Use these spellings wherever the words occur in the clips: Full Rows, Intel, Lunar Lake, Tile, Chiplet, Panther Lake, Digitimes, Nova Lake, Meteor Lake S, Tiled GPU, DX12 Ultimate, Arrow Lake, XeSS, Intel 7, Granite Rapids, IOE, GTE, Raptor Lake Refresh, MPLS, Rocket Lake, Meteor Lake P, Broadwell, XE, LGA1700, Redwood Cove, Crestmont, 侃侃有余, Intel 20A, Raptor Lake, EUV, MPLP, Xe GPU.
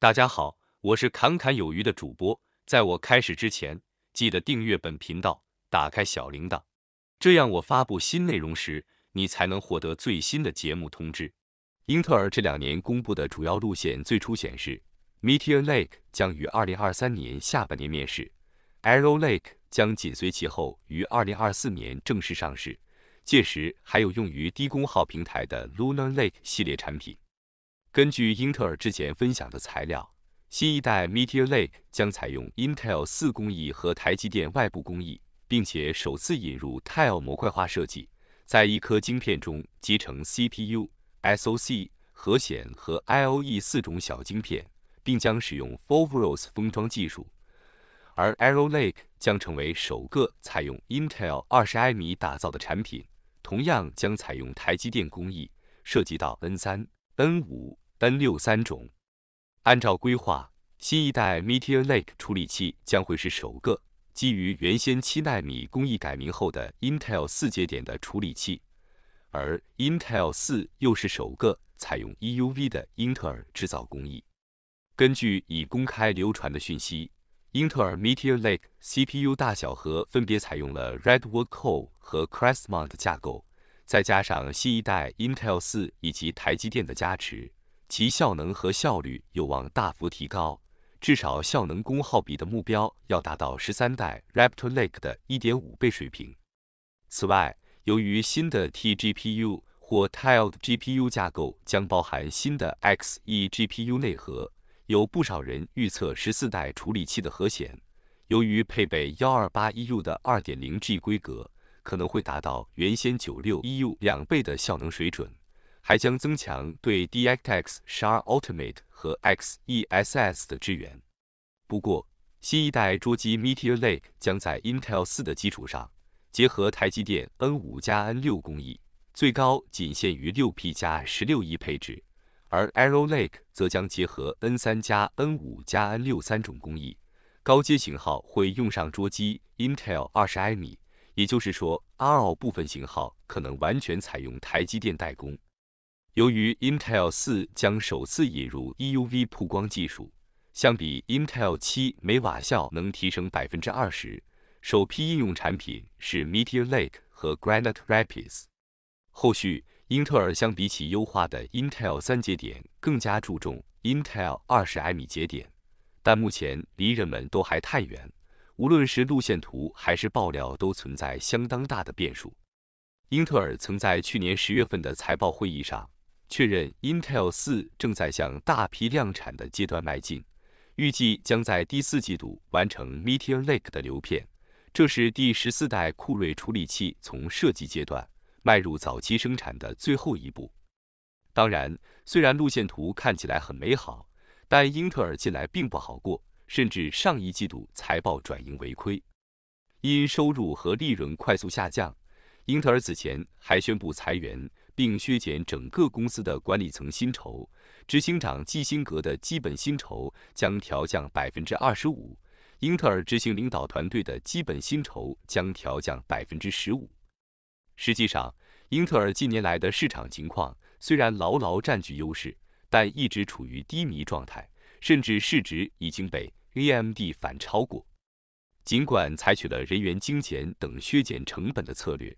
大家好，我是侃侃有余的主播。在我开始之前，记得订阅本频道，打开小铃铛，这样我发布新内容时，你才能获得最新的节目通知。英特尔这2年公布的主要路线最初显示 ，Meteor Lake 将于2023年下半年面世 ，Arrow Lake 将紧随其后于2024年正式上市，届时还有用于低功耗平台的 Lunar Lake 系列产品。 根据英特尔之前分享的材料，新一代 Meteor Lake 将采用 Intel 4工艺和台积电外部工艺，并且首次引入 Tile 模块化设计，在一颗晶片中集成 CPU、SoC、核显和 IOE 4种小晶片，并将使用 Full Rows 封装技术。而 Arrow Lake 将成为首个采用 Intel 20A 米打造的产品，同样将采用台积电工艺，涉及到 N3、N5。 N63种。按照规划，新一代 Meteor Lake 处理器将会是首个基于原先7纳米工艺改名后的 Intel 4节点的处理器，而 Intel 4又是首个采用 EUV 的英特尔制造工艺。根据已公开流传的讯息，英特尔 Meteor Lake CPU 大小核分别采用了 Redwood Cove 和 Crestmont 的架构，再加上新一代 Intel 4以及台积电的加持。 其效能和效率有望大幅提高，至少效能功耗比的目标要达到13代 Raptor Lake 的 1.5 倍水平。此外，由于新的 T GPU 或 Tiled GPU 架构将包含新的 XE GPU 内核，有不少人预测14代处理器的核显，由于配备128EU 的 2.0G 规格，可能会达到原先96EU 2倍的效能水准。 还将增强对 DX12 Ultimate 和 XeSS 的支援。不过，新一代桌机 Meteor Lake 将在 Intel 4的基础上，结合台积电 N5+N6 工艺，最高仅限于 6P+16E 配置；而 Arrow Lake 则将结合 N3+N5+N6 3种工艺，高阶型号会用上桌机 Intel 20A 米，也就是说 ，Arrow 部分型号可能完全采用台积电代工。 由于 Intel 4将首次引入 EUV 曝光技术，相比 Intel 7每瓦效能提升 20%， 首批应用产品是 Meteor Lake 和 Granite Rapids。后续，英特尔相比起优化的 Intel 3节点，更加注重 Intel 20A 米节点，但目前离人们都还太远，无论是路线图还是爆料，都存在相当大的变数。英特尔曾在去年10月份的财报会议上。 确认 Intel 4正在向大批量产的阶段迈进，预计将在第4季度完成 Meteor Lake 的流片。这是第14代酷睿处理器从设计阶段迈入早期生产的最后一步。当然，虽然路线图看起来很美好，但英特尔近来并不好过，甚至上一季度财报转盈为亏，因收入和利润快速下降，英特尔此前还宣布裁员。 并削减整个公司的管理层薪酬，执行长基辛格的基本薪酬将调降 25%， 英特尔执行领导团队的基本薪酬将调降 15%。实际上，英特尔近年来的市场情况虽然牢牢占据优势，但一直处于低迷状态，甚至市值已经被 AMD 反超过。尽管采取了人员精简等削减成本的策略。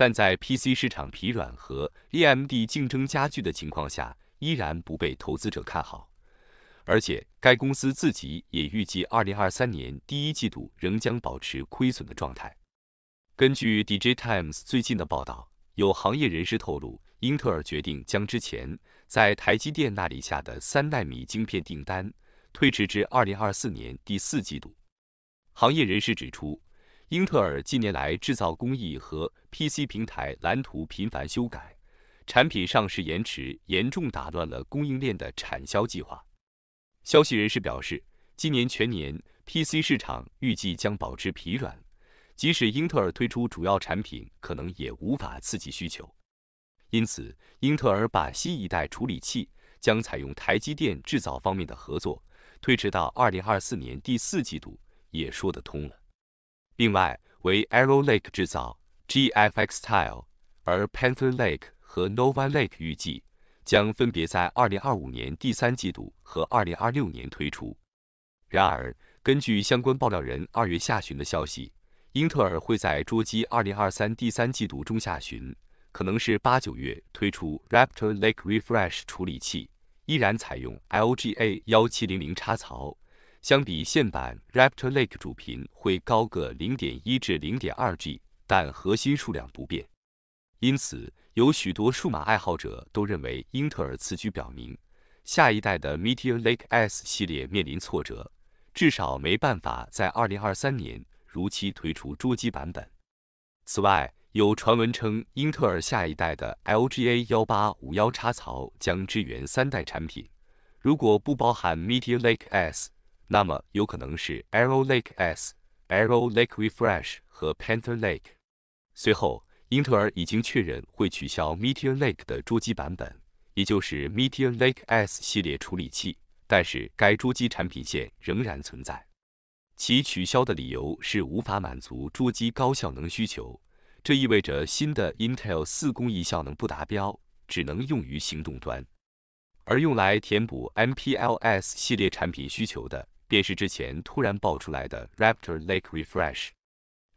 但在 PC 市场疲软和 AMD 竞争加剧的情况下，依然不被投资者看好。而且，该公司自己也预计2023年第1季度仍将保持亏损的状态。根据 Digitimes 最近的报道，有行业人士透露，英特尔决定将之前在台积电那里下的3纳米晶片订单推迟至2024年第4季度。行业人士指出。 英特尔近年来制造工艺和 PC 平台蓝图频繁修改，产品上市延迟严重打乱了供应链的产销计划。消息人士表示，今年全年 PC 市场预计将保持疲软，即使英特尔推出主要产品，可能也无法刺激需求。因此，英特尔把新一代处理器将采用台积电制造方面的合作推迟到2024年第4季度，也说得通了。 另外，为 Arrow Lake 制造 GFX Tile， 而 Panther Lake 和 Nova Lake 预计将分别在2025年第三季度和2026年推出。然而，根据相关爆料人2月下旬的消息，英特尔会在捉鸡2023第三季度中下旬，可能是8、9月推出 Raptor Lake Refresh 处理器，依然采用 LGA1700 插槽，相比现版 Raptor Lake 主频会高个 0.1至 0.2G， 但核心数量不变。因此，有许多数码爱好者都认为英特尔此举表明，下一代的 Meteor Lake S 系列面临挫折，至少没办法在2023年如期推出捉鸡版本。此外，有传闻称，英特尔下一代的 LGA1851 插槽将支援3代产品，如果不包含 Meteor Lake S， 那么有可能是 Arrow Lake S、Arrow Lake Refresh 和 Panther Lake。随后，英特尔已经确认会取消 Meteor Lake 的捉鸡版本，也就是 Meteor Lake S 系列处理器，但是该捉鸡产品线仍然存在。其取消的理由是无法满足捉鸡高效能需求，这意味着新的 Intel 4工艺效能不达标，只能用于行动端。而用来填补 MPLS 系列产品需求的，便是之前突然爆出来的 Raptor Lake Refresh。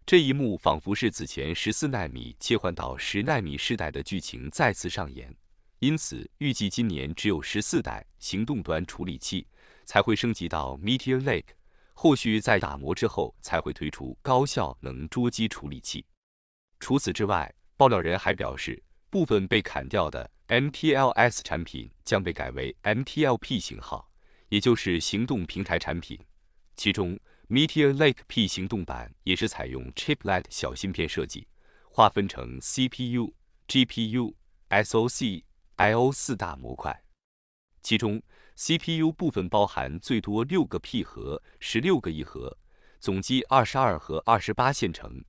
这一幕仿佛是此前14奈米切换到10奈米世代的剧情再次上演，因此预计今年只有14代行动端处理器才会升级到 Meteor Lake， 后续在打磨之后才会推出高效能捉鸡处理器。除此之外，爆料人还表示，部分被砍掉的 MPLS 产品将被改为 MPLP 型号，也就是行动平台产品，其中Meteor Lake P 行动版也是采用 Chiplet 小芯片设计，划分成 CPU、GPU、SoC、I/O 4大模块。其中 CPU 部分包含最多6个 P 核、16个 E 核，总计22核28线程。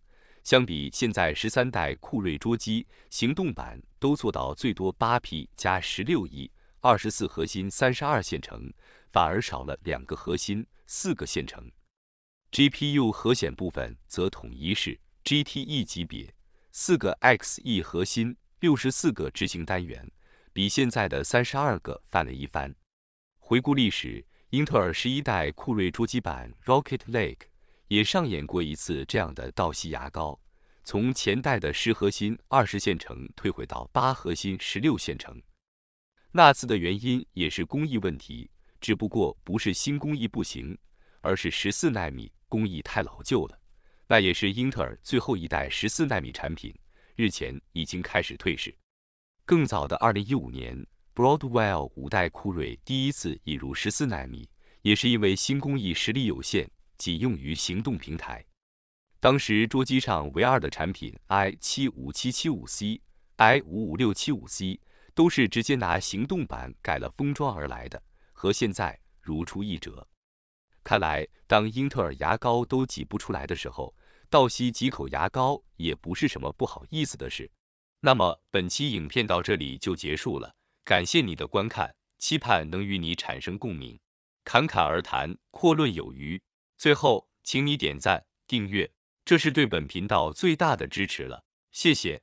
相比现在13代酷睿捉机，行动版都做到最多8 P 加16 E、24核心32线程，反而少了2个核心、4个线程。GPU 核显部分则统一是 GTE 级别，4个 XE 核心，64个执行单元，比现在的32个翻了一番。回顾历史，英特尔11代酷睿捉机版 Rocket Lake 也上演过一次这样的倒吸牙膏，从前代的10核心20线程退回到8核心16线程。那次的原因也是工艺问题，只不过不是新工艺不行，而是14奈米工艺太老旧了，那也是英特尔最后一代14奈米产品，日前已经开始退市。更早的2015年 Broadwell 5代酷睿第一次引入14奈米，也是因为新工艺实力有限，仅用于行动平台。当时桌机上唯二的产品 i75775C、i55675C 都是直接拿行动版改了封装而来的，和现在如出一辙。看来，当英特尔牙膏都挤不出来的时候，倒吸几口牙膏也不是什么不好意思的事。那么，本期影片到这里就结束了，感谢你的观看，期盼能与你产生共鸣。侃侃而谈，阔论有余。最后，请你点赞、订阅，这是对本频道最大的支持了，谢谢。